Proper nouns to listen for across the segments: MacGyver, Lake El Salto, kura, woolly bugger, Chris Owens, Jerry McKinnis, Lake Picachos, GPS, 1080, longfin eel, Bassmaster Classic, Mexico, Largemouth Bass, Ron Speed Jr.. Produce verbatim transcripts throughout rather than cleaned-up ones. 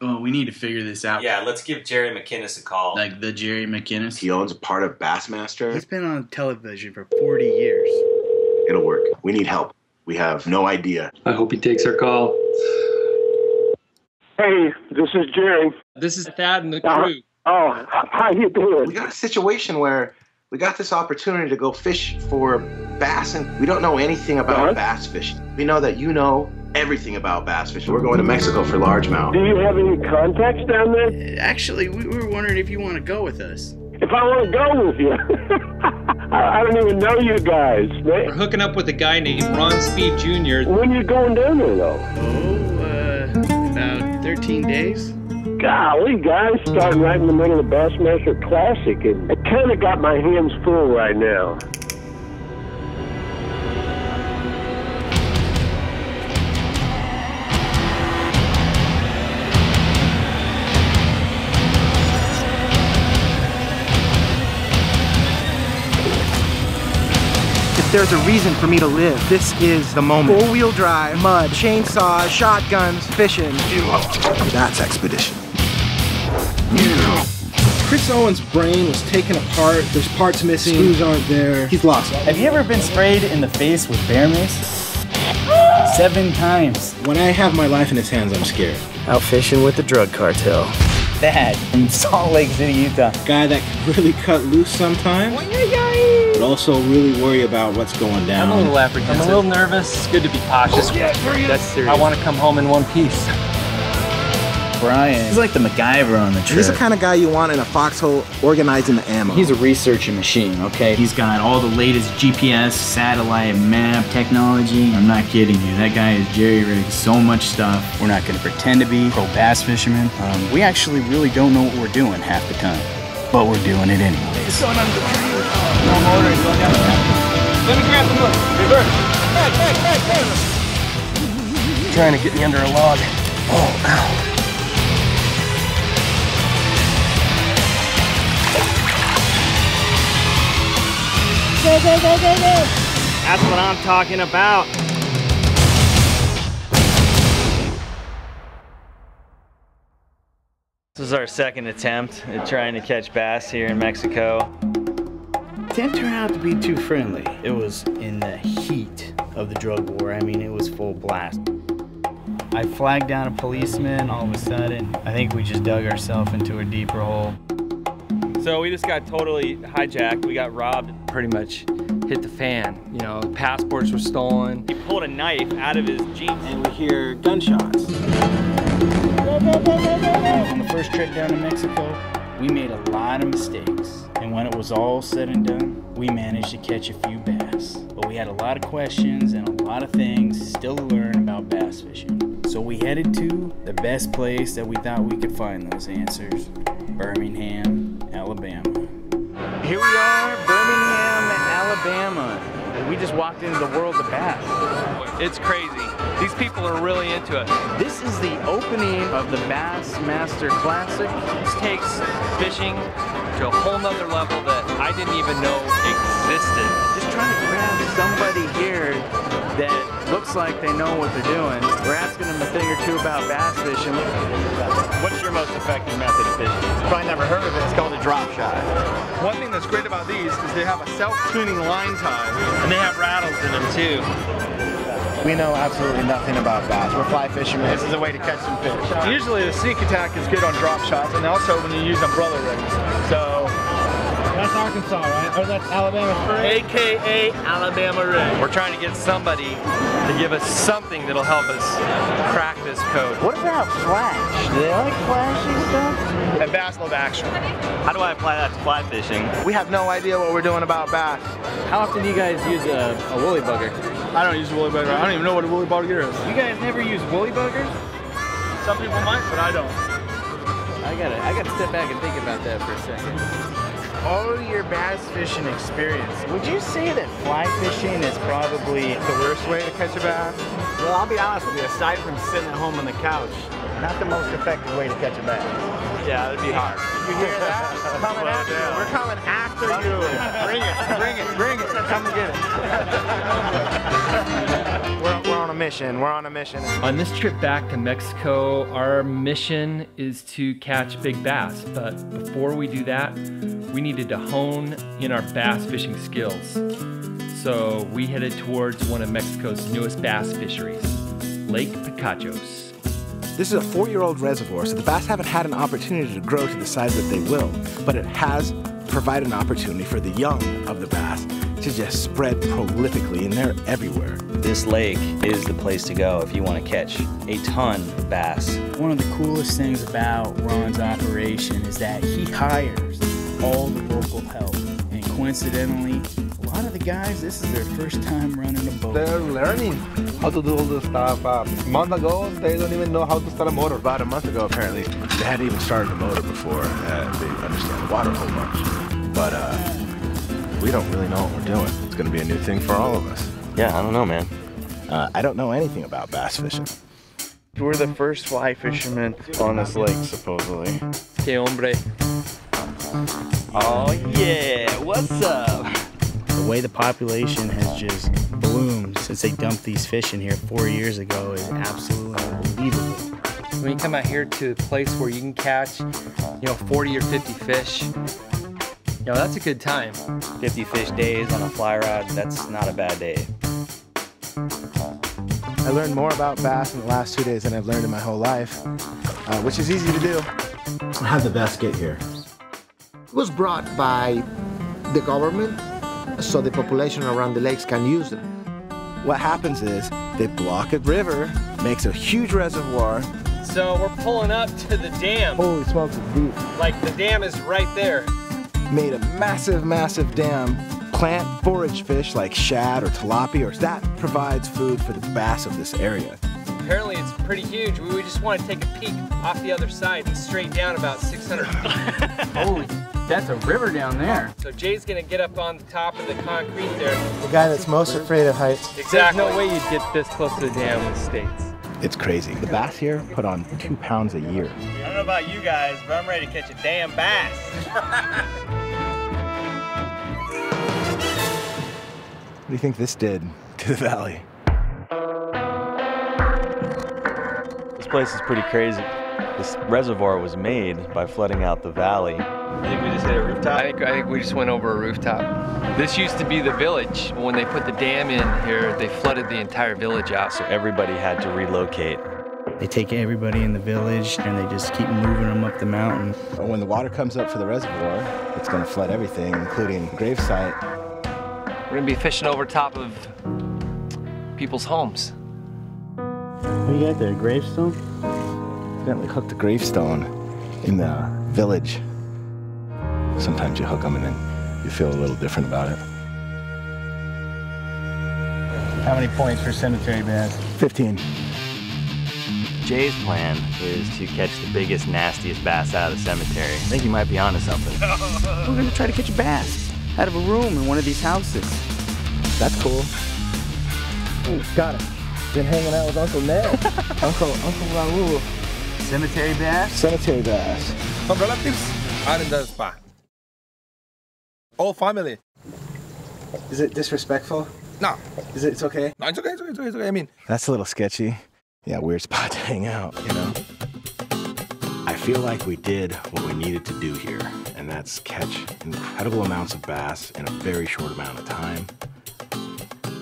oh, we need to figure this out. Yeah, let's give Jerry McKinnis a call. Like the Jerry McKinnis? He owns a part of Bassmaster. He's been on television for forty years. It'll work. We need help. We have no idea. I hope he takes our call. Hey, this is Jerry. This is Thad and the crew. Uh, oh, how you doing? We got a situation where we got this opportunity to go fish for bass, and we don't know anything about uh-huh. bass fishing. We know that you know everything about bass fishing. We're going to Mexico for largemouth. Do you have any contacts down there? Actually, we were wondering if you want to go with us. If I want to go with you? I, I don't even know you guys. We're hooking up with a guy named Ron Speed Junior When are you going down there, though? Oh, uh, about thirteen days. Golly, guys, starting right in the middle of the Bassmaster Classic, and I kind of got my hands full right now. There's a reason for me to live. This is the moment. Four-wheel drive, mud, chainsaws, shotguns, fishing. That's expedition. Chris Owens' brain was taken apart. There's parts missing. Screws aren't there. He's lost. Have you ever been sprayed in the face with bear mace? Seven times. When I have my life in his hands, I'm scared. Out fishing with the drug cartel. That in Salt Lake City, Utah. Guy that could really cut loose sometimes. But also really worry about what's going down. I'm a little apprehensive. I'm a little nervous. It's good to be cautious. Oh, yeah, that's serious. I want to come home in one piece. Brian, he's like the MacGyver on the trip. He's the kind of guy you want in a foxhole organizing the ammo. He's a researching machine, okay? He's got all the latest G P S, satellite, map technology. I'm not kidding you. That guy is jerry-rigged so much stuff. We're not going to pretend to be pro bass fishermen. Um, we actually really don't know what we're doing half the time. But we're doing it anyways. It's going under the tree. No more orders. Go down. Let me grab the look. Reverse. Hey, hey, hey, hey. Trying to get me under a log. Oh, ow. Go, go, go, go, go. That's what I'm talking about. This is our second attempt at trying to catch bass here in Mexico. Didn't turn out to be too friendly. It was in the heat of the drug war. I mean, it was full blast. I flagged down a policeman all of a sudden. I think we just dug ourselves into a deeper hole. So we just got totally hijacked. We got robbed. Pretty much hit the fan. You know, passports were stolen. He pulled a knife out of his jeans. And we hear gunshots. On the first trip down to Mexico, we made a lot of mistakes. And when it was all said and done, we managed to catch a few bass. But we had a lot of questions and a lot of things still to learn about bass fishing. So we headed to the best place that we thought we could find those answers, Birmingham, Alabama. Here we are, Birmingham, Alabama. We just walked into the world of bass. It's crazy. These people are really into it. This is the opening of the Bassmaster Classic. This takes fishing to a whole nother level that I didn't even know existed. Just trying to grab somebody here that looks like they know what they're doing. We're asking them a thing or two about bass fishing. What's your most effective method of fishing? You've probably never heard of it. It's called a drop shot. One thing that's great about these is they have a self-tuning line tie, and they have rattles in them too. We know absolutely nothing about bass. We're fly fishermen. This is a way to catch some fish. Usually the sneak attack is good on drop shots, and also when you use umbrella rigs. So that's Arkansas, right? Or that's Alabama rig? A K A Alabama rig. We're trying to get somebody to give us something that'll help us crack this code. What about flash? Do they like flashy stuff? And bass love action. How do I apply that to fly fishing? We have no idea what we're doing about bass. How often do you guys use a, a woolly bugger? I don't use a woolly bugger. I don't even know what a woolly bugger is. You guys never use woolly buggers? Some people might, but I don't. I gotta, I gotta step back and think about that for a second. All your bass fishing experience, would you say that fly fishing is probably the worst way to catch a bass? Well, I'll be honest with you, aside from sitting at home on the couch, not the most effective way to catch a bass. Yeah, that'd be hard. You hear that? We're coming after you. We're coming after you. Bring it, bring it, bring it. Come and get it. We're, we're on a a mission. We're on a mission. On this trip back to Mexico, our mission is to catch big bass. But before we do that, we needed to hone in our bass fishing skills. So we headed towards one of Mexico's newest bass fisheries, Lake Picachos. This is a four-year-old reservoir, so the bass haven't had an opportunity to grow to the size that they will, but it has provided an opportunity for the young of the bass to just spread prolifically, and they're everywhere. This lake is the place to go if you want to catch a ton of bass. One of the coolest things about Ron's operation is that he hires all the local help, and coincidentally, a lot of the guys, this is their first time running a boat. They're learning how to do all this stuff. Uh, a month ago, they don't even know how to start a motor. About a month ago, apparently, they hadn't even started a motor before uh, they understand the water whole much. But uh, we don't really know what we're doing. It's going to be a new thing for all of us. Yeah, I don't know, man. Uh, I don't know anything about bass fishing. We're the first fly fishermen on this lake, supposedly. Hey, hombre. Oh, yeah. What's up? The way the population has just bloomed since they dumped these fish in here four years ago is absolutely unbelievable. When you come out here to a place where you can catch, you know, forty or fifty fish, you know, that's a good time. fifty fish days on a fly rod, that's not a bad day. I learned more about bass in the last two days than I've learned in my whole life, uh, which is easy to do. How did the bass get here? It was brought by the government, so the population around the lakes can use them. What happens is they block a river, makes a huge reservoir. So we're pulling up to the dam. Holy smokes, it's deep. Like the dam is right there. Made a massive, massive dam. Plant forage fish like shad or tilapia, or that provides food for the bass of this area. Apparently it's pretty huge. We just want to take a peek off the other side and straight down about six hundred feet. Holy. That's a river down there. So Jay's gonna get up on the top of the concrete there. The guy that's most afraid of heights. Exactly. There's no way you'd get this close to the dam in the States. It's crazy. The bass here put on two pounds a year. I don't know about you guys, but I'm ready to catch a damn bass. What do you think this did to the valley? This place is pretty crazy. This reservoir was made by flooding out the valley. I think we just hit a rooftop? I think, I think we just went over a rooftop. This used to be the village. When they put the dam in here, they flooded the entire village out, so everybody had to relocate. They take everybody in the village, and they just keep moving them up the mountain. When the water comes up for the reservoir, it's going to flood everything, including gravesite. We're going to be fishing over top of people's homes. What do you got there, a gravestone? Evidently hooked a gravestone in the village. Sometimes you hook them and then you feel a little different about it. How many points for cemetery bass? fifteen. Jay's plan is to catch the biggest, nastiest bass out of the cemetery. I think he might be onto something. We're gonna try to catch a bass out of a room in one of these houses. That's cool. Ooh, got it. Been hanging out with Uncle Ned. Uncle, Uncle Raul. Cemetery bass? Cemetery bass. Some relatives are in the spa. Oh, family. Is it disrespectful? No. Is it, it's okay? No, it's okay, it's okay, it's okay, it's okay, I mean. That's a little sketchy. Yeah, weird spot to hang out, you know? I feel like we did what we needed to do here, and that's catch incredible amounts of bass in a very short amount of time.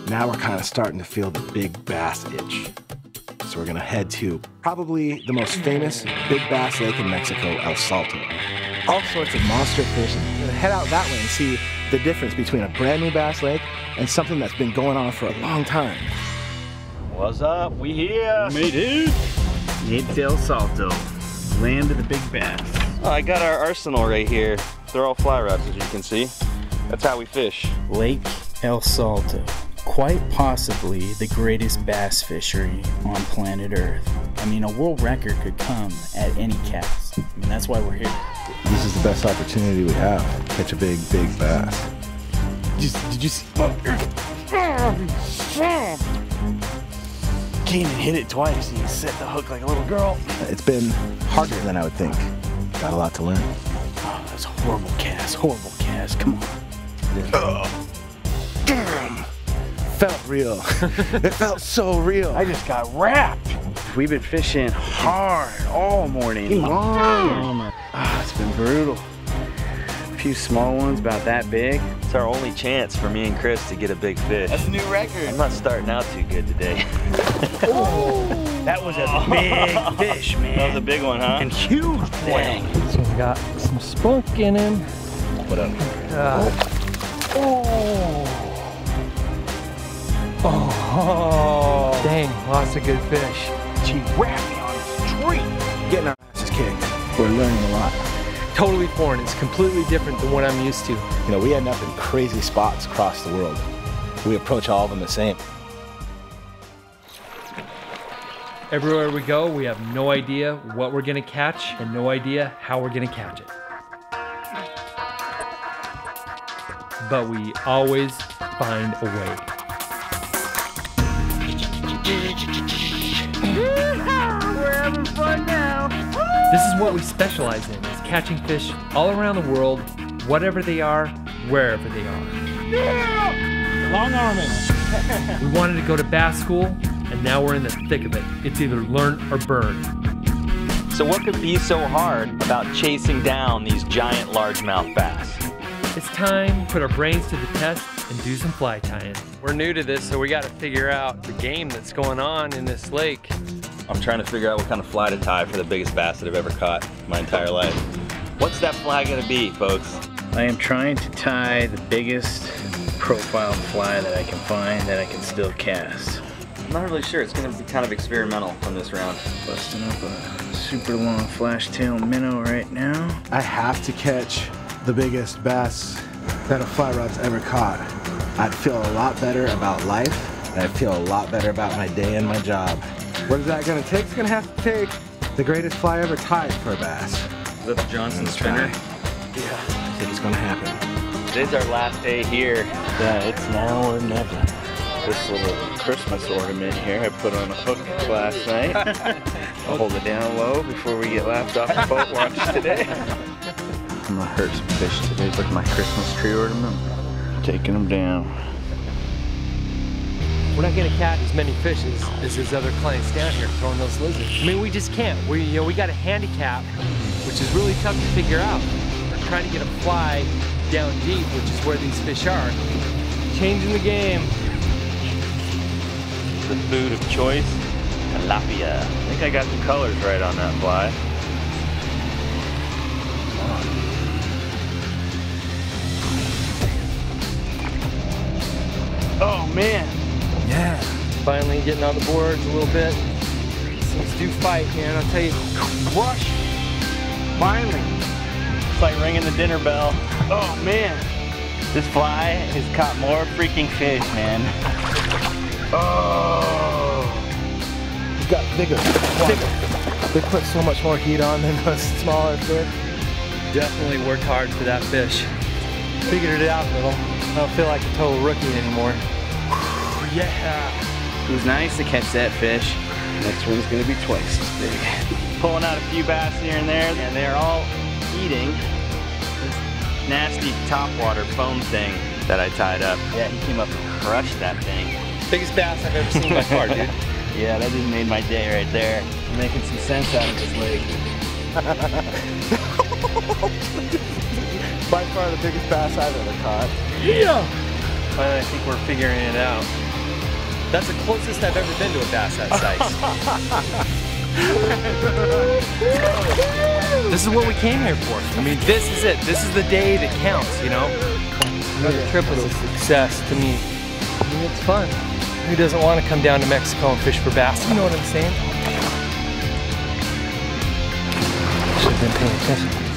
Now we're kind of starting to feel the big bass itch. So we're gonna head to probably the most famous big bass lake in Mexico, El Salto. All sorts of monster fish. And head out that way and see the difference between a brand new bass lake and something that's been going on for a long time. What's up? We here. Made it. It's El Salto, land of the big bass. Oh, I got our arsenal right here. They're all fly rods, as you can see. That's how we fish. Lake El Salto, quite possibly the greatest bass fishery on planet Earth. I mean, a world record could come at any cast. I mean, that's why we're here. This is the best opportunity we have to catch a big, big bass. Just, did you see? Came and hit it twice. He set the hook like a little girl. It's been harder than I would think. Got a lot to learn. Oh, that's a horrible cast, horrible cast. Come on. Oh. Damn. felt real. It felt so real. I just got wrapped. We've been fishing hard all morning long. Oh, it's been brutal. A few small ones about that big. It's our only chance for me and Chris to get a big fish. That's a new record. I'm not starting out too good today. Oh. That was a big fish, man. That was a big one, huh? And huge thing. So we got some spunk in him. What up? Uh, oh. Oh. Dang, lots of good fish. She wrapped me on his tree. Getting our asses kicked. We're learning a lot. Totally foreign. It's completely different than what I'm used to. You know, we end up in crazy spots across the world. We approach all of them the same. Everywhere we go, we have no idea what we're gonna catch and no idea how we're gonna catch it. But we always find a way. We're having fun now. This is what we specialize in, is catching fish all around the world, whatever they are, wherever they are. Yeah! Long arming. We wanted to go to bass school, and now we're in the thick of it. It's either learn or burn. So what could be so hard about chasing down these giant largemouth bass? It's time to put our brains to the test and do some fly tying. We're new to this, so we gotta figure out the game that's going on in this lake. I'm trying to figure out what kind of fly to tie for the biggest bass that I've ever caught my entire life. What's that fly gonna be, folks? I am trying to tie the biggest profile fly that I can find that I can still cast. I'm not really sure. It's going to be kind of experimental from this round. Busting up a super long flashtail minnow right now. I have to catch the biggest bass that a fly rod's ever caught. I'd feel a lot better about life, and I'd feel a lot better about my day and my job. What is that going to take? It's going to have to take the greatest fly ever tied for a bass. Is that the Johnson spinner? Yeah. I think it's going to happen. Today's our last day here. Yeah, it's now or never. This little Christmas ornament here I put on a hook last night. I'll hold it down low before we get laughed off the boat watch today. I'm gonna hurt some fish today with my Christmas tree ornament. Taking them down. We're not gonna catch as many fish as there's other clients down here throwing those lizards. I mean, we just can't. We, you know, we got a handicap, which is really tough to figure out. We're trying to get a fly down deep, which is where these fish are. Changing the game. The food of choice, tilapia. I think I got the colors right on that fly. Oh man! Yeah. Finally getting on the boards a little bit. Let's do fight, man. I'll tell you, rush. Finally. It's like ringing the dinner bell. Oh man! This fly has caught more freaking fish, man. Oh! He's got bigger. Bigger. They put so much more heat on than those smaller fish. Definitely worked hard for that fish. Figured it out a little. I don't feel like a total rookie anymore. Whew, yeah! It was nice to catch that fish. Next one's gonna be twice as big. Pulling out a few bass here and there, and they're all eating this nasty topwater foam thing that I tied up. Yeah, he came up and crushed that thing. Biggest bass I've ever seen by far, dude. Yeah, that just made my day right there. I'm making some sense out of this lake. By far the biggest bass I've ever caught. Yeah! Finally, I think we're figuring it out. That's the closest I've ever been to a bass that size. This is what we came here for. I mean, this is it. This is the day that counts, you know? Another trip was a success to me. I mean, it's fun. Who doesn't want to come down to Mexico and fish for bass? You know what I'm saying? Should have been paying attention.